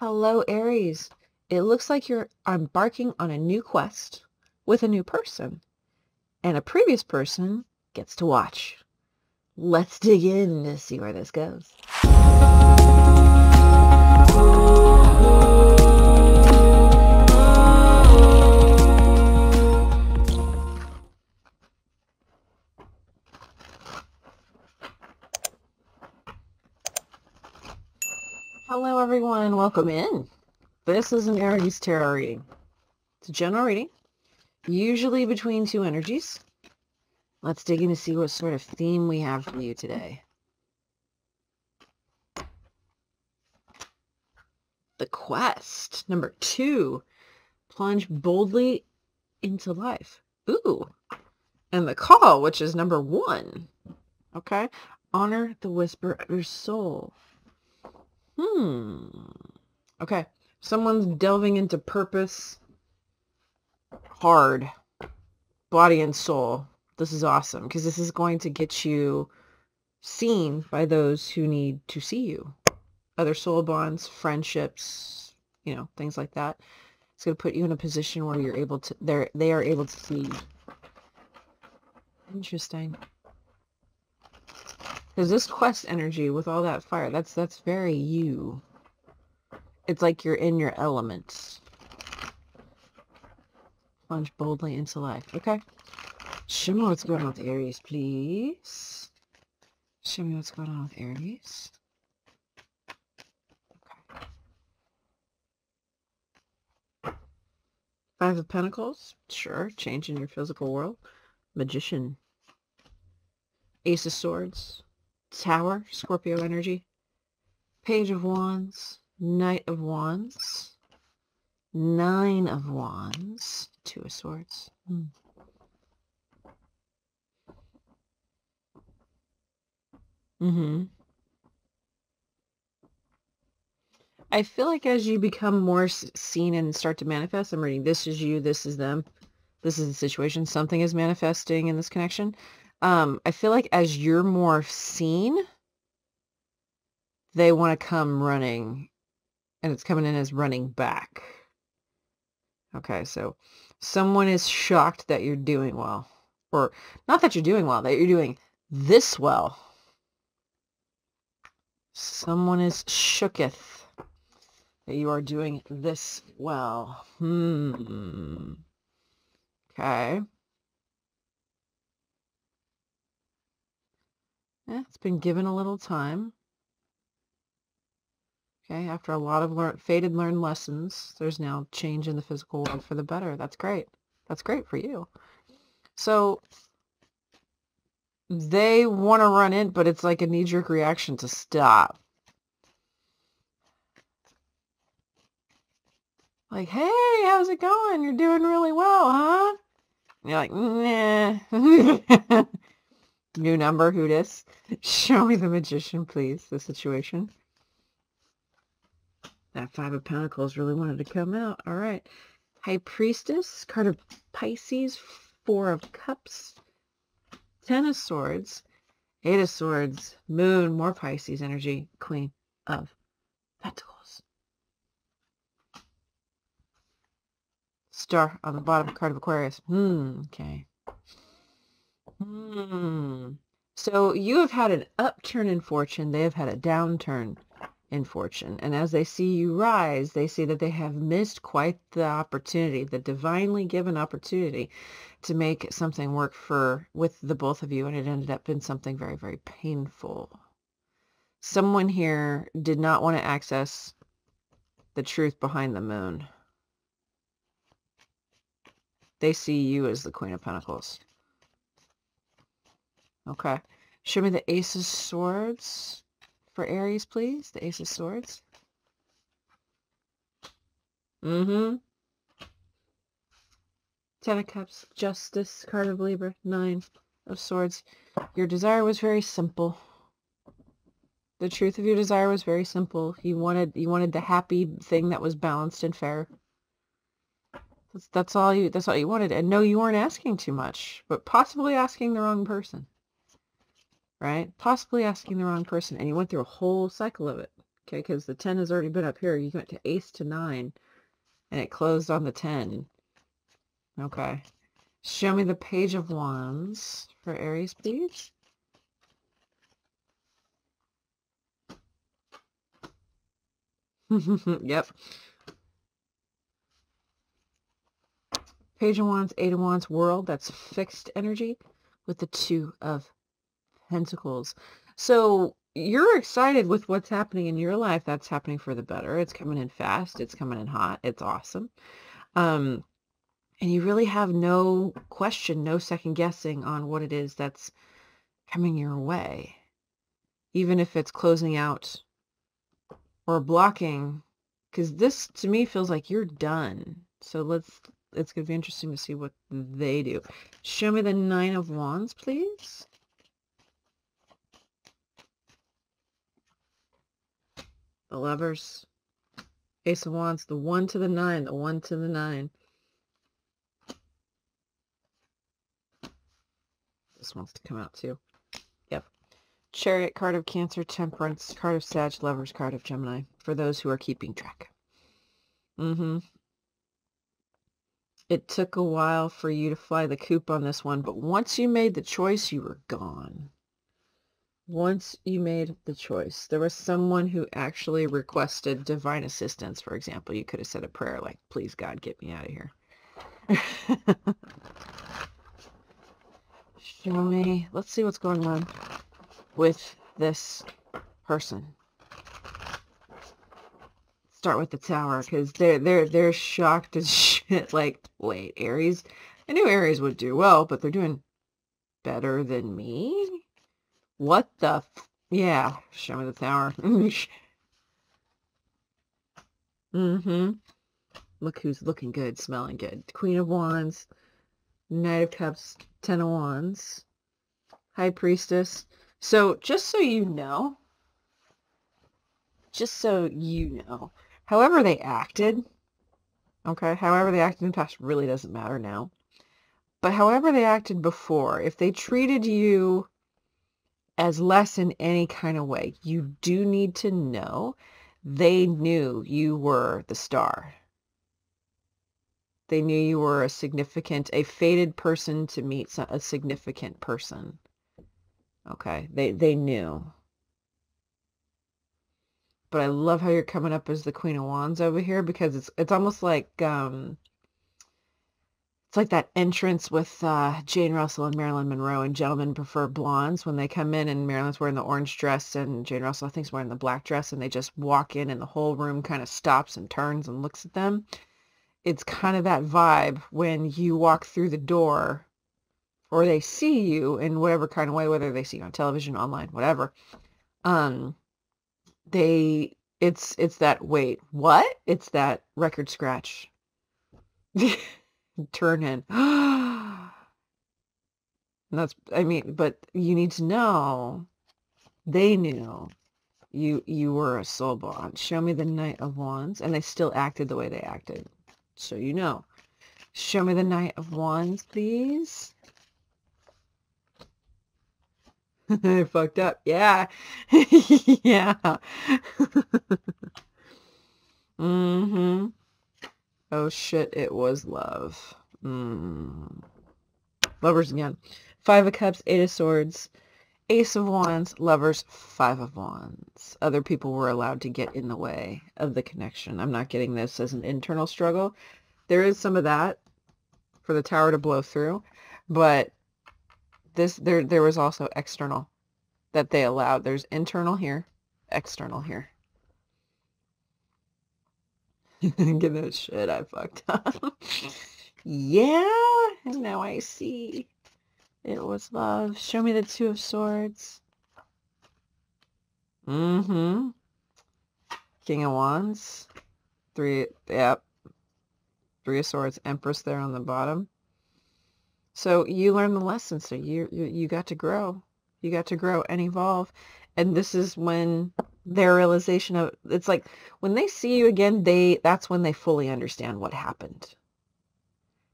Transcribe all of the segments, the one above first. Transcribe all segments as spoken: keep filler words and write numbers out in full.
Hello, Aries. It looks like you're embarking on a new quest with a new person, and a previous person gets to watch. Let's dig in to see where this goes. Hello everyone, welcome in. This is an Aries tarot reading. It's a general reading, usually between two energies. Let's dig in to see what sort of theme we have for you today. The quest, number two, plunge boldly into life. Ooh, and the call, which is number one. Okay, honor the whisper of your soul. Hmm. Okay. Someone's delving into purpose hard, body and soul. This is awesome because this is going to get you seen by those who need to see you. Other soul bonds, friendships, you know, things like that. It's going to put you in a position where you're able to, they're, they are able to see you. Interesting. Because this quest energy with all that fire, that's that's very you. It's like you're in your elements. Plunge boldly into life. Okay. Show me what's going on with Aries, please. Show me what's going on with Aries. Okay. Five of Pentacles. Sure. Change in your physical world. Magician. Ace of Swords. Tower, Scorpio energy, Page of Wands, Knight of Wands, Nine of Wands, Two of Swords. Hmm. Mm-hmm. I feel like as you become more seen and start to manifest, I'm reading this is you, this is them, this is the situation, something is manifesting in this connection. Um, I feel like as you're more seen, they want to come running, and it's coming in as running back. Okay, so someone is shocked that you're doing well, or not that you're doing well, that you're doing this well. Someone is shooketh that you are doing this well. Hmm. Okay. Yeah, it's been given a little time. Okay, after a lot of learned, faded learned lessons, there's now change in the physical world for the better. That's great. That's great for you. So they want to run in, but it's like a knee-jerk reaction to stop. Like, hey, how's it going? You're doing really well, huh? And you're like, nah. New number, who dis? Show me the magician, please, the situation. That Five of Pentacles really wanted to come out. All right. High Priestess, card of Pisces, Four of Cups, Ten of Swords, Eight of Swords, Moon, more Pisces energy, Queen of Pentacles. Star on the bottom, card of Aquarius. Hmm, okay. Hmm. So you have had an upturn in fortune. They have had a downturn in fortune. And as they see you rise, they see that they have missed quite the opportunity, the divinely given opportunity to make something work for with the both of you. And it ended up in something very, very painful. Someone here did not want to access the truth behind the moon. They see you as the Queen of Pentacles. Okay. Show me the Ace of Swords for Aries, please. The Ace of Swords. Mm-hmm. Ten of Cups, Justice, card of Libra, Nine of Swords. Your desire was very simple. The truth of your desire was very simple. You wanted you wanted the happy thing that was balanced and fair. That's that's all you that's all you wanted. And no, you weren't asking too much, but possibly asking the wrong person. Right? Possibly asking the wrong person. And you went through a whole cycle of it. Okay, because the ten has already been up here. You went to ace to nine, and it closed on the ten. Okay. Show me the page of wands for Aries, please. Yep. Page of wands, eight of wands, world. That's fixed energy with the two of pentacles. So you're excited with what's happening in your life. That's happening for the better. It's coming in fast. It's coming in hot. It's awesome. Um, and you really have no question, no second guessing on what it is that's coming your way. Even if it's closing out or blocking, because this to me feels like you're done. So let's, it's going to be interesting to see what they do. Show me the nine of wands, please. The lovers, ace of wands, the one to the nine, the one to the nine. This wants to come out too. Yep. Chariot, card of Cancer, Temperance, card of Sag, lovers, card of Gemini, for those who are keeping track. Mm-hmm. It took a while for you to fly the coop on this one, but once you made the choice, you were gone. Once you made the choice, there was someone who actually requested divine assistance. For example, you could have said a prayer like, please God, get me out of here. Show me, let's see what's going on with this person. Start with the tower, because they're they're they're shocked as shit. Like, wait, Aries, I knew Aries would do well, but they're doing better than me. What the f- yeah, show me the tower. Mm-hmm. Look who's looking good, smelling good. Queen of Wands, Knight of Cups, Ten of Wands, High Priestess. So, just so you know, just so you know, however they acted, okay, however they acted in the past really doesn't matter now, but however they acted before, if they treated you as less in any kind of way, you do need to know they knew you were the star. They knew you were a significant, a fated person to meet a significant person. Okay, they, they knew. But I love how you're coming up as the Queen of Wands over here, because it's it's almost like, um, it's like that entrance with uh, Jane Russell and Marilyn Monroe, and Gentlemen Prefer Blondes, when they come in and Marilyn's wearing the orange dress and Jane Russell, I think, is wearing the black dress, and they just walk in and the whole room kind of stops and turns and looks at them. It's kind of that vibe when you walk through the door, or they see you in whatever kind of way, whether they see you on television, online, whatever. Um, they, it's, it's that, wait, what? It's that record scratch. Turn in. That's, I mean, but you need to know they knew you you were a soul bond. Show me the Knight of Wands, and they still acted the way they acted, so you know. Show me the Knight of Wands, please. I fucked up. Yeah. Yeah. Mm-hmm. Oh shit, it was love. Mm. Lovers again. Five of Cups, Eight of Swords, Ace of Wands, Lovers, Five of Wands. Other people were allowed to get in the way of the connection. I'm not getting this as an internal struggle. There is some of that for the tower to blow through, but this there there was also external that they allowed. There's internal here, external here. Give it a shit, I fucked up. Yeah, now I see. It was love. Show me the Two of Swords. Mm-hmm. King of Wands. Three, yep. Three of Swords, Empress there on the bottom. So you learned the lesson, so you, you, you got to grow. You got to grow and evolve. And this is when their realization of, it's like when they see you again, they that's when they fully understand what happened.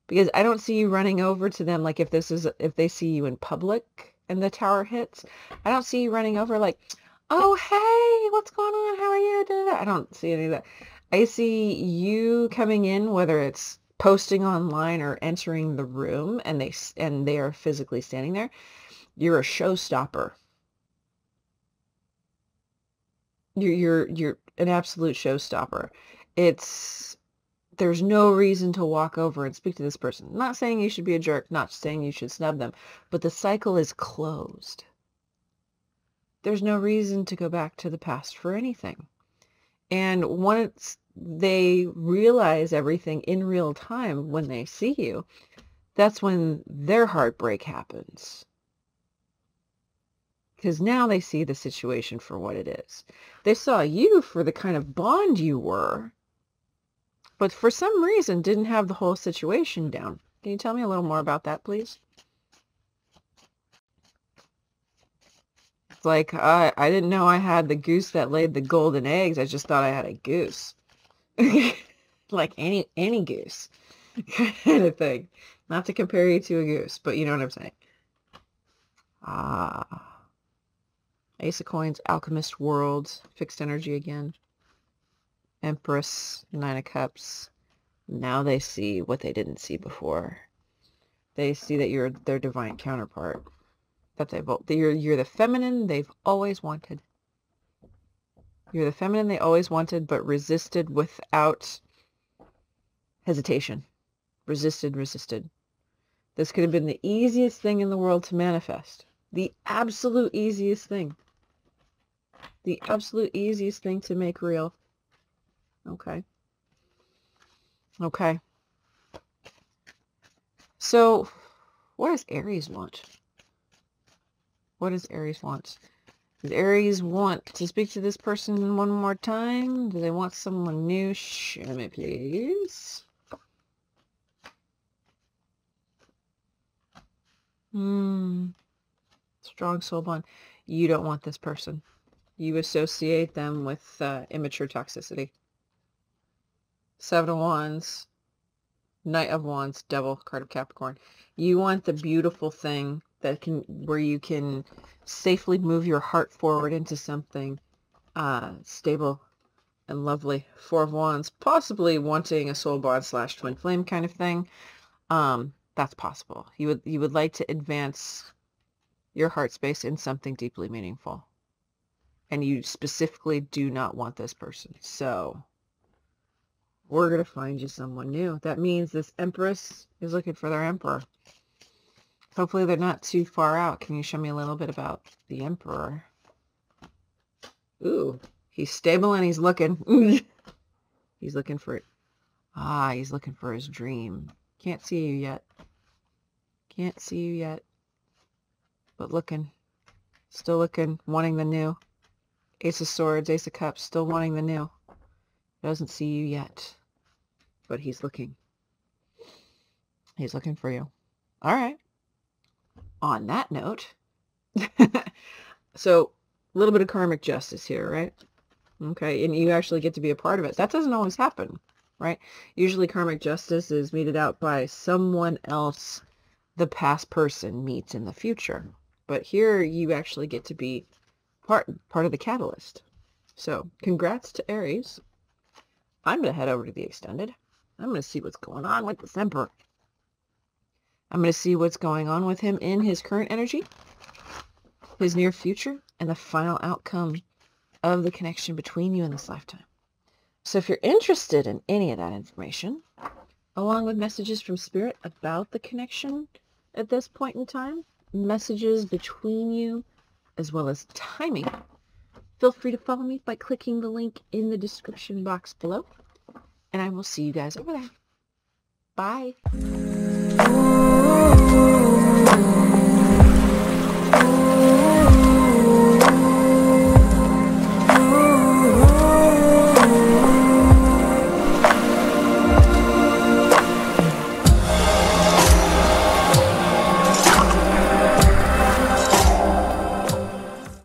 Because I don't see you running over to them, like if this is if they see you in public and the tower hits, I don't see you running over like, oh, hey, what's going on? How are you? Da, da, da. I don't see any of that. I see you coming in, whether it's posting online or entering the room, and they and they are physically standing there. You're a showstopper. You're you're you're an absolute showstopper. It's there's no reason to walk over and speak to this person. I'm not saying you should be a jerk, not saying you should snub them, but the cycle is closed. There's no reason to go back to the past for anything. And once they realize everything in real time when they see you, that's when their heartbreak happens. Because now they see the situation for what it is. They saw you for the kind of bond you were, but for some reason didn't have the whole situation down. Can you tell me a little more about that, please? It's like, I, I didn't know I had the goose that laid the golden eggs. I just thought I had a goose. Like any any goose kind of thing. Not to compare you to a goose, but you know what I'm saying. Ah. Ace of Coins, Alchemist, Worlds, Fixed Energy again. Empress, Nine of Cups. Now they see what they didn't see before. They see that you're their divine counterpart. That they've that you're you're the feminine they've always wanted. You're the feminine they always wanted, but resisted without hesitation. Resisted, resisted. This could have been the easiest thing in the world to manifest. The absolute easiest thing. The absolute easiest thing to make real. Okay. Okay. So, what does Aries want? What does Aries want? Does Aries want to speak to this person one more time? Do they want someone new? Show me, please. Hmm. Strong soul bond. You don't want this person. You associate them with uh, immature toxicity. Seven of Wands, Knight of Wands, Devil, card of Capricorn. You want the beautiful thing that can, where you can safely move your heart forward into something uh, stable and lovely. Four of Wands, possibly wanting a soul bond slash twin flame kind of thing. Um, that's possible. You would you would like to advance your heart space in something deeply meaningful. And you specifically do not want this person. So we're going to find you someone new. That means this Empress is looking for their Emperor. Hopefully they're not too far out. Can you show me a little bit about the Emperor? Ooh, he's stable and he's looking. He's looking for it. Ah, he's looking for his dream. Can't see you yet. Can't see you yet. But looking, still looking, wanting the new. Ace of Swords, Ace of Cups, still wanting the new. Doesn't see you yet, but he's looking. He's looking for you. All right. On that note, so a little bit of karmic justice here, right? Okay, and you actually get to be a part of it. That doesn't always happen, right? Usually karmic justice is meted out by someone else the past person meets in the future. But here you actually get to be part, part of the catalyst. So congrats to Aries. I'm going to head over to the extended. I'm going to see what's going on with this Emperor. I'm going to see what's going on with him in his current energy, his near future, and the final outcome of the connection between you in this lifetime. So if you're interested in any of that information, along with messages from Spirit about the connection at this point in time, messages between you, as well as timing, feel free to follow me by clicking the link in the description box below, and I will see you guys over there. Bye!